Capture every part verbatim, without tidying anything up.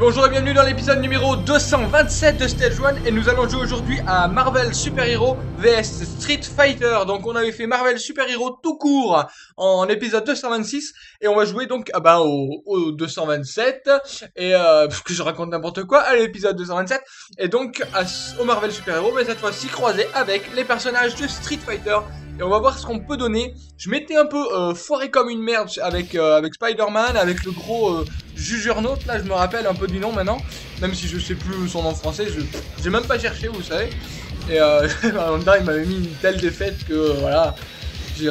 bonjour et bienvenue dans l'épisode numéro deux cent vingt-sept de Stage One. Et nous allons jouer aujourd'hui à Marvel Super Heroes vs Street Fighter. Donc on avait fait Marvel Super Heroes tout court en épisode deux cent vingt-six. Et on va jouer donc ah ben, au, au deux cent vingt-sept. Et euh, parce que je raconte n'importe quoi, à l'épisode deux cent vingt-sept. Et donc à, au Marvel Super Heroes, mais cette fois-ci croisé avec les personnages de Street Fighter. Et on va voir ce qu'on peut donner. Je m'étais un peu euh, foiré comme une merde avec, euh, avec Spider-Man, avec le gros euh, Juggernaut, là je me rappelle un peu du nom maintenant. Même si je sais plus son nom français, je j'ai même pas cherché, vous savez. Et euh, il m'avait mis une telle défaite que euh, voilà, j'ai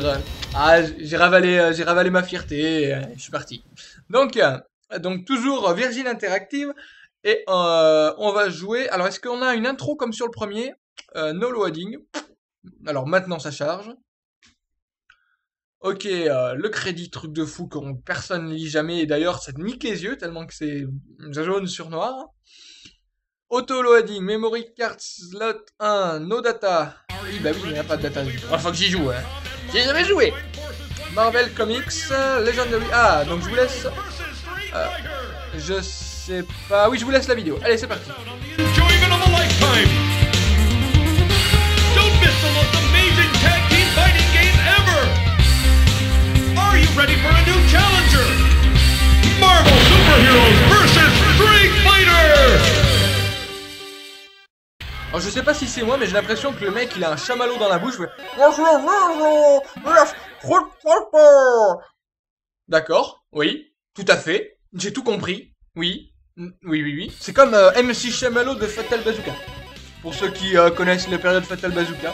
ah, ravalé, euh, ravalé ma fierté et euh, je suis parti. Donc, euh, donc toujours Virgin Interactive et euh, on va jouer. Alors est-ce qu'on a une intro comme sur le premier euh, No loading. Alors maintenant ça charge. Ok, euh, le crédit, truc de fou que personne ne lit jamais. Et d'ailleurs ça te nique les yeux tellement que c'est jaune sur noir. Auto-loading, memory card, slot un, no data. Oui bah oui, il n'y a pas de data. Il faut que j'y joue hein. J'ai jamais joué. Marvel Comics, Legendary. Ah, donc je vous laisse... Euh, je sais pas... Oui, je vous laisse la vidéo. Allez, c'est parti. The most amazing tag team fighting game ever! Are you ready for a new challenger? Marvel Super Heroes vs Street Fighter! Alors je sais pas si c'est moi mais j'ai l'impression que le mec il a un chamallow dans la bouche. D'accord, oui, tout à fait, j'ai tout compris, oui, oui, oui, oui. C'est comme euh, M C Chamallow de Fatal Bazooka. Pour ceux qui euh, connaissent la période Fatal Bazooka,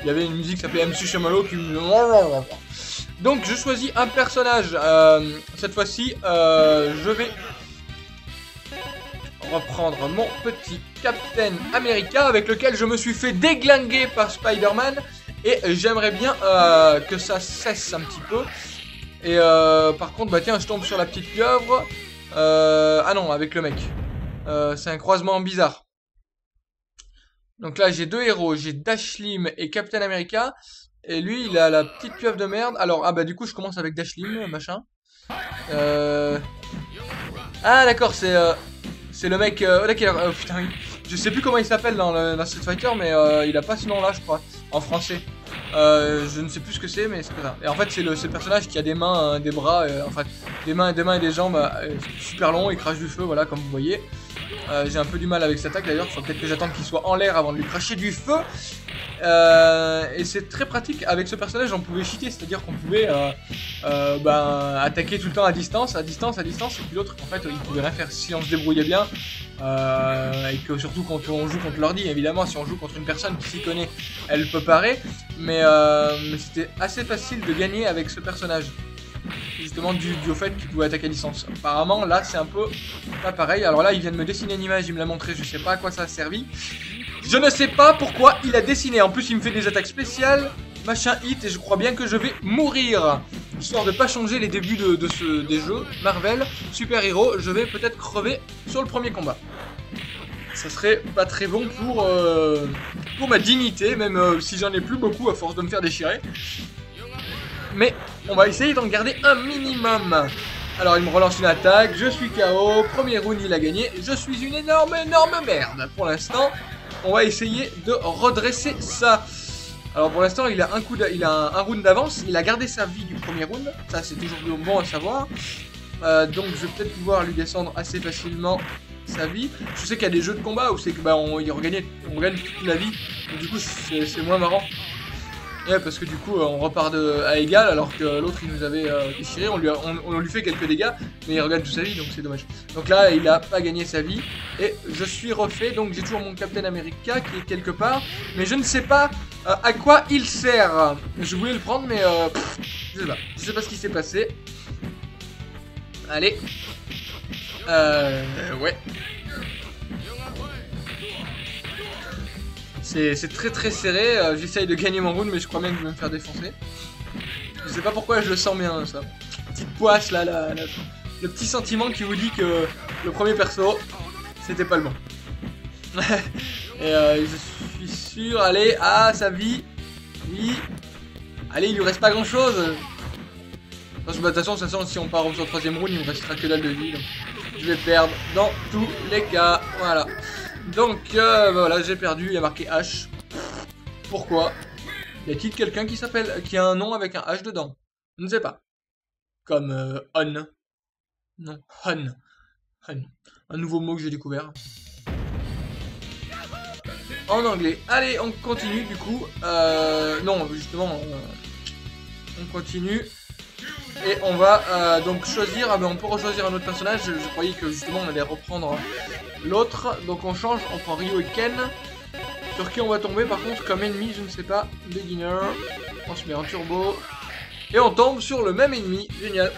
il y avait une musique qui s'appelait M C Chamallow qui... Donc je choisis un personnage. Euh, cette fois-ci, euh, je vais reprendre mon petit Captain America avec lequel je me suis fait déglinguer par Spider-Man. Et j'aimerais bien euh, que ça cesse un petit peu. Et euh, par contre, bah tiens, je tombe sur la petite pieuvre. Euh, ah non, avec le mec. Euh, c'est un croisement bizarre. Donc là j'ai deux héros, j'ai Dhalsim et Captain America. Et lui il a la petite pieuvre de merde. Alors ah bah du coup je commence avec Dhalsim, machin. Euh... Ah d'accord c'est euh... c'est le mec... Euh... Oh, putain, il... Je sais plus comment il s'appelle dans, le... dans Street Fighter mais euh, il a pas ce nom là je crois. En français. Euh, je ne sais plus ce que c'est mais c'est pas ça. Et en fait c'est le... le personnage qui a des mains, euh, des bras, euh... enfin des mains, des mains et des jambes euh, super longs, il crache du feu voilà comme vous voyez. Euh, j'ai un peu du mal avec cette attaque d'ailleurs, il faut peut-être que j'attende qu'il soit en l'air avant de lui cracher du feu. Euh, et c'est très pratique, avec ce personnage on pouvait cheater, c'est-à-dire qu'on pouvait euh, euh, bah, attaquer tout le temps à distance, à distance, à distance, et puis l'autre en fait il pouvait rien faire si on se débrouillait bien. Euh, et que surtout quand on joue contre l'ordi, évidemment si on joue contre une personne qui s'y connaît, elle peut parer. Mais, euh, mais c'était assez facile de gagner avec ce personnage. Justement du, du au fait qu'il pouvait attaquer à distance. Apparemment là c'est un peu pas pareil. Alors là il vient de me dessiner une image, il me l'a montré, je sais pas à quoi ça a servi. Je ne sais pas pourquoi il a dessiné. En plus il me fait des attaques spéciales, machin hit et je crois bien que je vais mourir. Histoire de pas changer les débuts de, de ce, des jeux Marvel Super Hero, je vais peut-être crever sur le premier combat. Ça serait pas très bon pour, euh, pour ma dignité, même euh, si j'en ai plus beaucoup à force de me faire déchirer. Mais on va essayer d'en garder un minimum. Alors il me relance une attaque, je suis K O, premier round il a gagné, je suis une énorme énorme merde. Pour l'instant, on va essayer de redresser ça. Alors pour l'instant il a un coup de, il a un, un round d'avance, il a gardé sa vie du premier round, ça c'est toujours bon à savoir. Euh, donc je vais peut-être pouvoir lui descendre assez facilement sa vie. Je sais qu'il y a des jeux de combat où c'est que bah on, il regagne, on gagne toute la vie, donc, du coup c'est moins marrant. Ouais, parce que du coup on repart de, à égal alors que l'autre il nous avait euh, déchiré, on lui, a, on, on lui fait quelques dégâts mais il regarde toute sa vie donc c'est dommage. Donc là il a pas gagné sa vie et je suis refait donc j'ai toujours mon Captain America qui est quelque part mais je ne sais pas euh, à quoi il sert. Je voulais le prendre mais euh, pff, je sais pas, je sais pas ce qui s'est passé. Allez, euh, ouais. C'est très très serré, euh, j'essaye de gagner mon round mais je crois bien que je vais me faire défoncer. Je sais pas pourquoi je le sens bien ça. Petite poisse là, la, la, le petit sentiment qui vous dit que le premier perso, c'était pas le bon. Et euh, je suis sûr, allez, ah sa vie, oui. Allez, il lui reste pas grand chose. Parce que de toute façon, si on part au troisième round, il me restera que dalle de vie. Donc. je vais perdre dans tous les cas. Voilà. Donc euh, bah voilà, j'ai perdu, il y a marqué H. Pourquoi? Y a-t-il quelqu'un qui s'appelle, qui a un nom avec un H dedans? Je ne sais pas. Comme euh, on. Non, on. On. Un nouveau mot que j'ai découvert. En anglais. Allez, on continue du coup. Euh, non, justement, on, on continue. Et on va euh, donc choisir. Ah ben on peut rechoisir un autre personnage. Je, je croyais que justement on allait reprendre l'autre. Donc on change, on prend Ryu et Ken. Sur qui on va tomber par contre comme ennemi, je ne sais pas. Beginner. On se met en turbo. Et on tombe sur le même ennemi. Génial.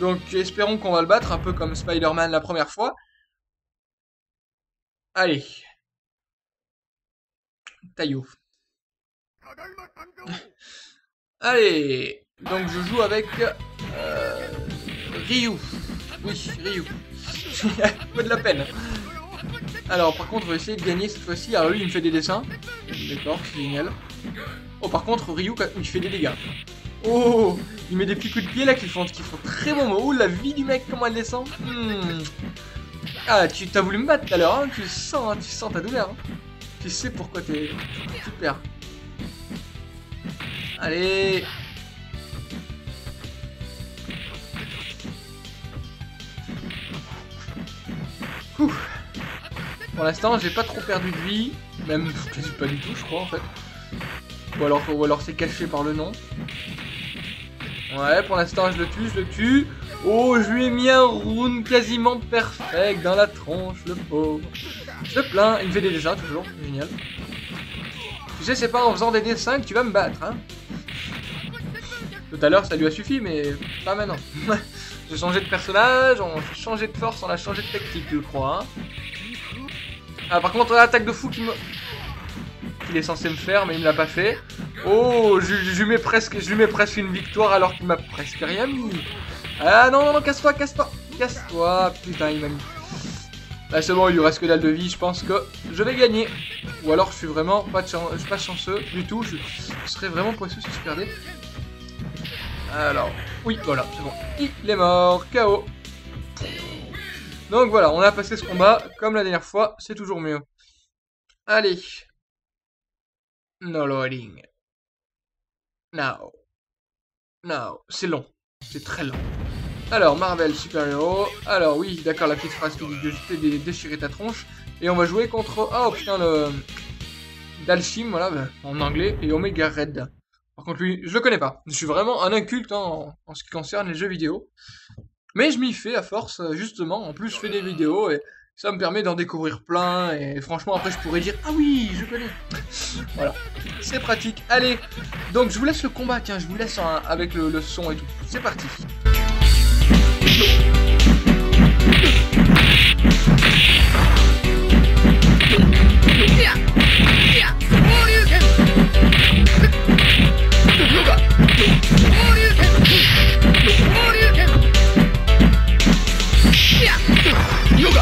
Donc espérons qu'on va le battre un peu comme Spider-Man la première fois. Allez. Taillot. Allez. Donc je joue avec euh, Ryu. Oui, Ryu. J'ai un peu de la peine. Alors par contre, on va essayer de gagner cette fois-ci. Alors lui, il me fait des dessins. D'accord, c'est génial. Oh, par contre, Ryu, il fait des dégâts. Oh, il met des petits coups de pied là qui font, qui font très bon mot. Oh, la vie du mec, comment elle descend. hmm. Ah, tu t'as voulu me battre tout à l'heure, hein. Tu sens, hein, tu sens ta douleur. Hein. Tu sais pourquoi t'es super. Allez. Ouh. Pour l'instant, j'ai pas trop perdu de vie, même quasi pas du tout, je crois en fait. Ou alors, ou alors c'est caché par le nom. Ouais, pour l'instant, je le tue, je le tue. Oh, je lui ai mis un round quasiment perfect dans la tronche, le pauvre. Je le plains, il me fait des dessins toujours, génial. Tu sais, c'est pas en faisant des dessins que tu vas me battre, hein. Tout à l'heure, ça lui a suffi, mais pas maintenant. J'ai changé de personnage, on a changé de force, on a changé de tactique, je crois. Hein. Ah, par contre, l'attaque de fou qui me... qu'il est censé me faire, mais il ne l'a pas fait. Oh, je, je, je, mets presque, je lui mets presque une victoire alors qu'il m'a presque rien mis. Ah non, non, non, casse-toi, casse-toi, casse-toi, putain, il m'a mis. Bah c'est bon, il lui reste que dalle de vie, je pense que je vais gagner. Ou alors je suis vraiment pas, de chance, je suis pas chanceux du tout, je, je serais vraiment poisseux si je perdais. Alors, oui, voilà, c'est bon. Il est mort, K O. Donc voilà, on a passé ce combat, comme la dernière fois, c'est toujours mieux. Allez. No loading. Now. Now. C'est long. C'est très long. Alors, Marvel Super Heroes. Alors, oui, d'accord, la petite phrase qui dit de jeter, déchirer ta tronche. Et on va jouer contre... Oh, putain, le... Dhalsim, voilà, ben, en anglais. Et Omega Red. Par contre, lui, je le connais pas. Je suis vraiment un inculte hein, en, en ce qui concerne les jeux vidéo. Mais je m'y fais à force, justement. En plus, je fais des vidéos et... ça me permet d'en découvrir plein, et franchement, après, je pourrais dire « Ah oui, je connais !» Voilà, c'est pratique. Allez, donc je vous laisse le combat, tiens, je vous laisse en, avec le, le son et tout. C'est parti. You're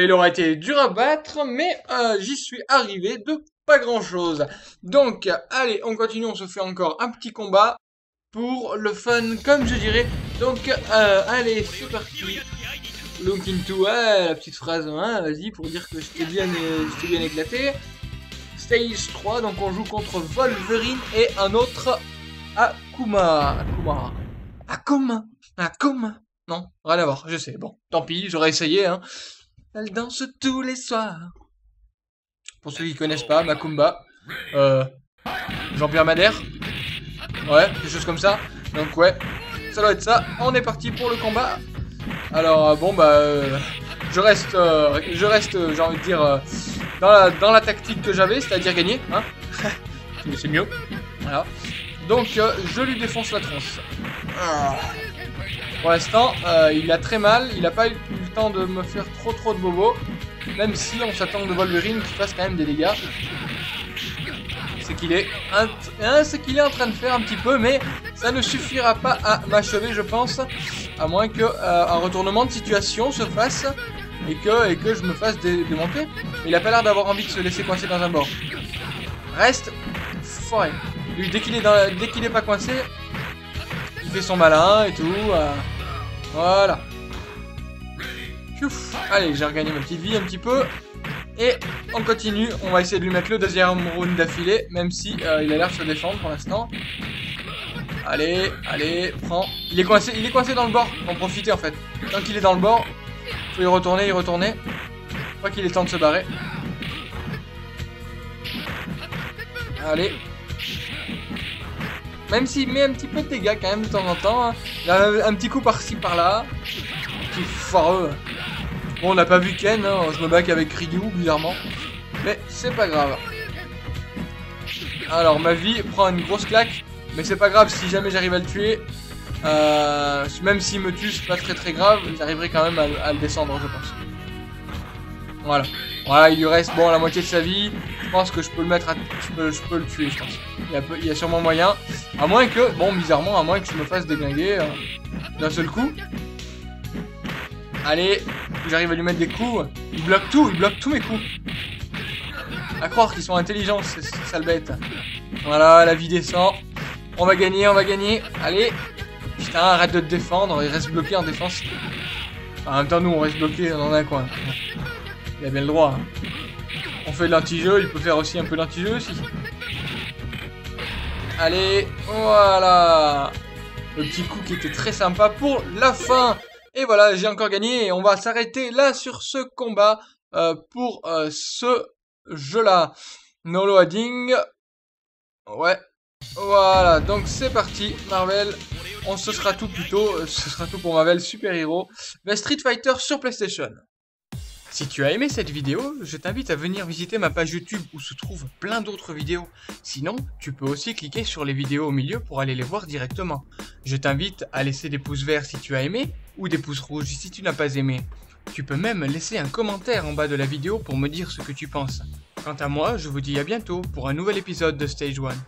Et il aurait été dur à battre, mais euh, j'y suis arrivé de pas grand chose. Donc, allez, on continue, on se fait encore un petit combat pour le fun, comme je dirais. Donc, euh, allez, c'est parti. Look into, ouais, la petite phrase, hein, vas-y, pour dire que j'étais bien, euh, bien éclaté. Stage trois, donc on joue contre Wolverine et un autre Akuma. Akuma. Akuma. Akuma. Non, rien à voir, je sais. Bon, tant pis, j'aurais essayé, hein. Elle danse tous les soirs. Pour ceux qui connaissent pas, Makumba. Euh, Jean-Pierre Madère. Ouais, des choses comme ça. Donc ouais, ça doit être ça. On est parti pour le combat. Alors bon bah euh, je reste euh, je reste euh, j'ai envie de dire euh, dans, la, dans la tactique que j'avais, c'est-à-dire gagner, hein. Mais c'est mieux. Voilà. Donc euh, je lui défonce la tronche. Pour l'instant, euh, il a très mal, il n'a pas eu le temps de me faire trop trop de bobos. Même si on s'attend de Wolverine qui fasse quand même des dégâts. C'est qu'il est, hein, c'est qu'il est en train de faire un petit peu, mais ça ne suffira pas à m'achever, je pense. À moins que euh, un retournement de situation se fasse et que, et que je me fasse dé démonter. Mais il n'a pas l'air d'avoir envie de se laisser coincer dans un bord. Reste forêt. Lui, dès qu'il est, dans, dès qu'il est pas coincé, il fait son malin et tout. Euh, voilà. Piouf. Allez, j'ai regagné ma petite vie un petit peu. Et on continue. On va essayer de lui mettre le deuxième round d'affilée. Même si euh, il a l'air de se défendre pour l'instant. Allez, allez, prends. Il est coincé, il est coincé dans le bord. On profiter en fait. Tant qu'il est dans le bord, il faut y retourner, y retourner. Je crois qu'il est temps de se barrer. Allez. Même s'il met un petit peu de dégâts quand même de temps en temps. Hein. Il a un petit coup par-ci par-là. Petit foireux. Bon, on n'a pas vu Ken, hein. Je me back avec Ryu bizarrement. Mais c'est pas grave. Alors ma vie prend une grosse claque. Mais c'est pas grave, si jamais j'arrive à le tuer. Euh, même s'il me tue, c'est pas très très grave. J'arriverai quand même à, à le descendre, je pense. Voilà. Voilà, il lui reste bon la moitié de sa vie. Je pense que je peux le mettre à... Je peux, je peux le tuer, je pense. Il y, a, il y a sûrement moyen. À moins que... Bon, bizarrement, à moins que je me fasse déglinguer euh, d'un seul coup. Allez, j'arrive à lui mettre des coups. Il bloque tout, il bloque tous mes coups. À croire qu'ils sont intelligents, ces sales bêtes. Voilà, la vie descend. On va gagner, on va gagner. Allez. Putain, arrête de te défendre. Il reste bloqué en défense. Enfin, en même temps, nous, on reste bloqué dans un coin. Il a bien le droit. Hein. On fait de l'anti-jeu. Il peut faire aussi un peu d'anti-jeu aussi. Allez. Voilà. Le petit coup qui était très sympa pour la fin. Et voilà, j'ai encore gagné. Et on va s'arrêter là sur ce combat euh, pour euh, ce jeu-là. No loading. Ouais. Voilà, donc c'est parti, Marvel, on se sera tout plutôt, ce sera tout pour Marvel Super Heroes vs Street Fighter sur PlayStation. Si tu as aimé cette vidéo, je t'invite à venir visiter ma page YouTube où se trouvent plein d'autres vidéos. Sinon, tu peux aussi cliquer sur les vidéos au milieu pour aller les voir directement. Je t'invite à laisser des pouces verts si tu as aimé ou des pouces rouges si tu n'as pas aimé. Tu peux même laisser un commentaire en bas de la vidéo pour me dire ce que tu penses. Quant à moi, je vous dis à bientôt pour un nouvel épisode de Stage One.